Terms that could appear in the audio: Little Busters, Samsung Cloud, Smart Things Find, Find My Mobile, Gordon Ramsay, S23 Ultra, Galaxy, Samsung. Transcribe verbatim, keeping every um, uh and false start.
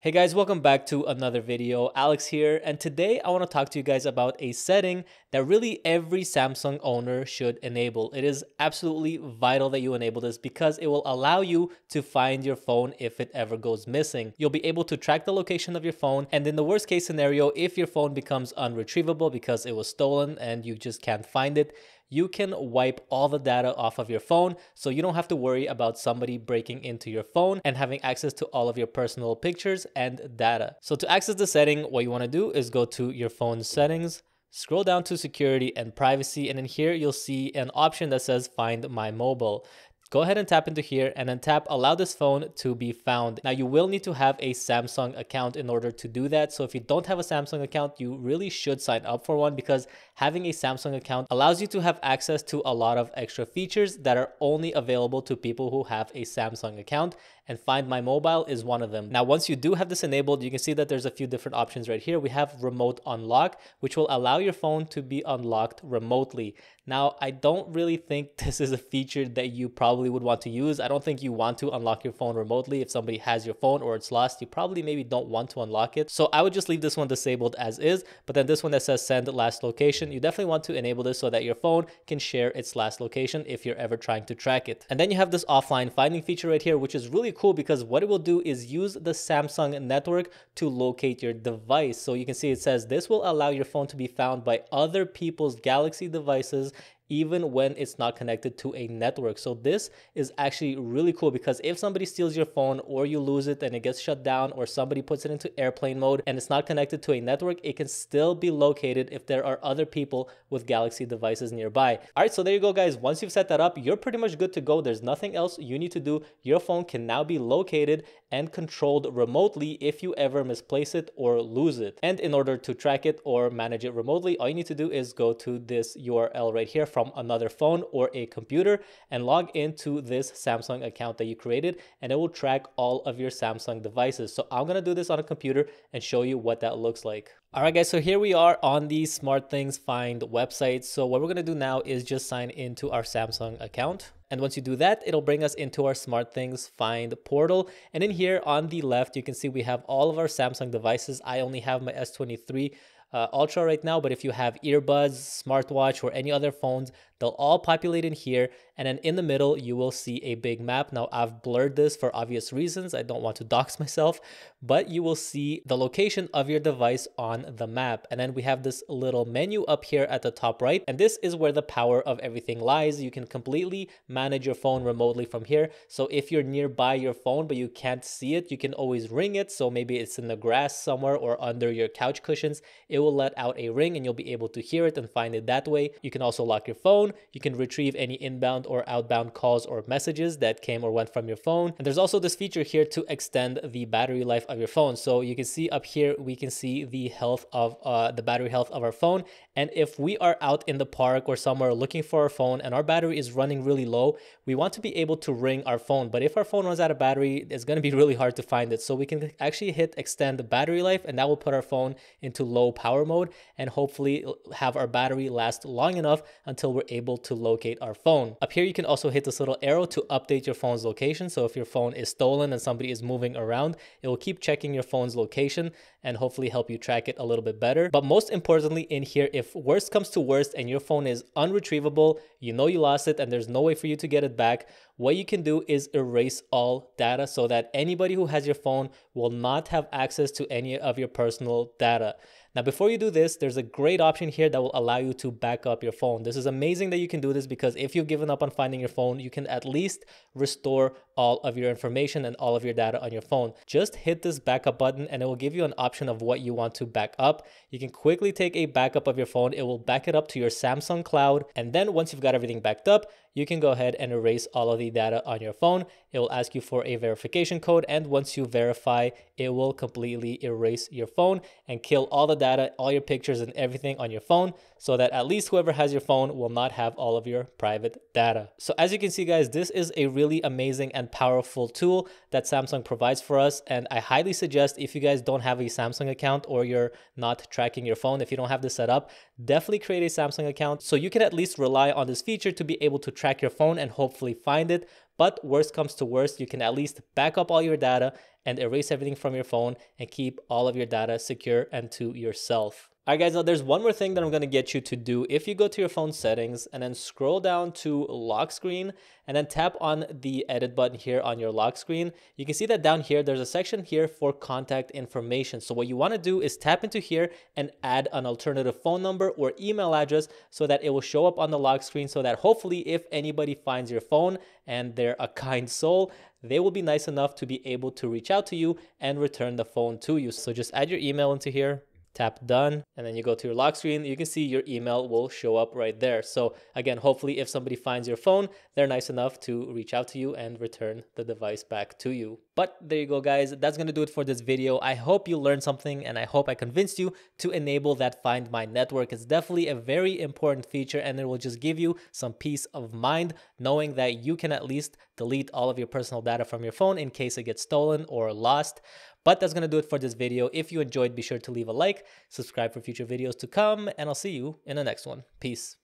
Hey guys, welcome back to another video. Alex here, and today I want to talk to you guys about a setting that really every Samsung owner should enable. It is absolutely vital that you enable this because it will allow you to find your phone if it ever goes missing. You'll be able to track the location of your phone, and in the worst case scenario, if your phone becomes unretrievable because it was stolen and you just can't find it, you can wipe all the data off of your phone so you don't have to worry about somebody breaking into your phone and having access to all of your personal pictures and data. So to access the setting, what you want to do is go to your phone settings, scroll down to security and privacy, and in here you'll see an option that says Find My Mobile. Go ahead and tap into here and then tap allow this phone to be found. Now you will need to have a Samsung account in order to do that. So if you don't have a Samsung account, you really should sign up for one because having a Samsung account allows you to have access to a lot of extra features that are only available to people who have a Samsung account, and Find My Mobile is one of them. Now, once you do have this enabled, you can see that there's a few different options right here. We have remote unlock, which will allow your phone to be unlocked remotely. Now, I don't really think this is a feature that you probably would want to use. I don't think you want to unlock your phone remotely. If somebody has your phone or it's lost, you probably maybe don't want to unlock it. So I would just leave this one disabled as is, but then this one that says send last location, you definitely want to enable this so that your phone can share its last location if you're ever trying to track it. And then you have this offline finding feature right here, which is really cool because what it will do is use the Samsung network to locate your device. So you can see it says this will allow your phone to be found by other people's Galaxy devices even when it's not connected to a network. So this is actually really cool because if somebody steals your phone or you lose it and it gets shut down or somebody puts it into airplane mode and it's not connected to a network, it can still be located if there are other people with Galaxy devices nearby. All right, so there you go guys. Once you've set that up, you're pretty much good to go. There's nothing else you need to do. Your phone can now be located and controlled remotely if you ever misplace it or lose it. And in order to track it or manage it remotely, all you need to do is go to this U R L right here from another phone or a computer and log into this Samsung account that you created, and it will track all of your Samsung devices. So I'm gonna do this on a computer and show you what that looks like. All right guys, so here we are on the Smart Things Find website. So what we're gonna do now is just sign into our Samsung account. And once you do that, it'll bring us into our Smart Things Find portal. And in here on the left, you can see we have all of our Samsung devices. I only have my S twenty-three Uh, Ultra right now, but if you have earbuds, smartwatch, or any other phones, they'll all populate in here. And then in the middle, you will see a big map. Now I've blurred this for obvious reasons. I don't want to dox myself, but you will see the location of your device on the map. And then we have this little menu up here at the top right. And this is where the power of everything lies. You can completely manage your phone remotely from here. So if you're nearby your phone, but you can't see it, you can always ring it. So maybe it's in the grass somewhere or under your couch cushions. It It will let out a ring and you'll be able to hear it and find it that way. You can also lock your phone. You can retrieve any inbound or outbound calls or messages that came or went from your phone. And there's also this feature here to extend the battery life of your phone. So you can see up here, we can see the health of uh, the battery health of our phone. And if we are out in the park or somewhere looking for our phone and our battery is running really low, we want to be able to ring our phone. But if our phone runs out of battery, it's going to be really hard to find it. So we can actually hit extend the battery life, and that will put our phone into low power power mode and hopefully have our battery last long enough until we're able to locate our phone. Up here, you can also hit this little arrow to update your phone's location. So if your phone is stolen and somebody is moving around, it will keep checking your phone's location and hopefully help you track it a little bit better. But most importantly in here, if worst comes to worst and your phone is unretrievable, you know you lost it and there's no way for you to get it back, what you can do is erase all data so that anybody who has your phone will not have access to any of your personal data. Now, before you do this, there's a great option here that will allow you to back up your phone. This is amazing that you can do this because if you've given up on finding your phone, you can at least restore all of your information and all of your data on your phone. Just hit this backup button and it will give you an option of what you want to back up. You can quickly take a backup of your phone. It will back it up to your Samsung Cloud. And then once you've got everything backed up, you can go ahead and erase all of the data on your phone. It will ask you for a verification code. And once you verify, it will completely erase your phone and kill all the data. Data, all your pictures and everything on your phone so that at least whoever has your phone will not have all of your private data. So as you can see guys, this is a really amazing and powerful tool that Samsung provides for us, and I highly suggest if you guys don't have a Samsung account or you're not tracking your phone, if you don't have this set up, definitely create a Samsung account so you can at least rely on this feature to be able to track track your phone and hopefully find it. But worst comes to worst, you can at least back up all your data and erase everything from your phone and keep all of your data secure and to yourself. All right guys, now there's one more thing that I'm gonna get you to do. If you go to your phone settings and then scroll down to lock screen and then tap on the edit button here on your lock screen, you can see that down here, there's a section here for contact information. So what you wanna do is tap into here and add an alternative phone number or email address so that it will show up on the lock screen so that hopefully if anybody finds your phone and they're a kind soul, they will be nice enough to be able to reach out to you and return the phone to you. So just add your email into here. Tap done, and then you go to your lock screen. You can see your email will show up right there. So again, hopefully if somebody finds your phone, they're nice enough to reach out to you and return the device back to you. But there you go, guys. That's going to do it for this video. I hope you learned something, and I hope I convinced you to enable that Find My network. It's definitely a very important feature, and it will just give you some peace of mind knowing that you can at least delete all of your personal data from your phone in case it gets stolen or lost. But that's going to do it for this video. If you enjoyed, be sure to leave a like, subscribe for future videos to come, and I'll see you in the next one. Peace.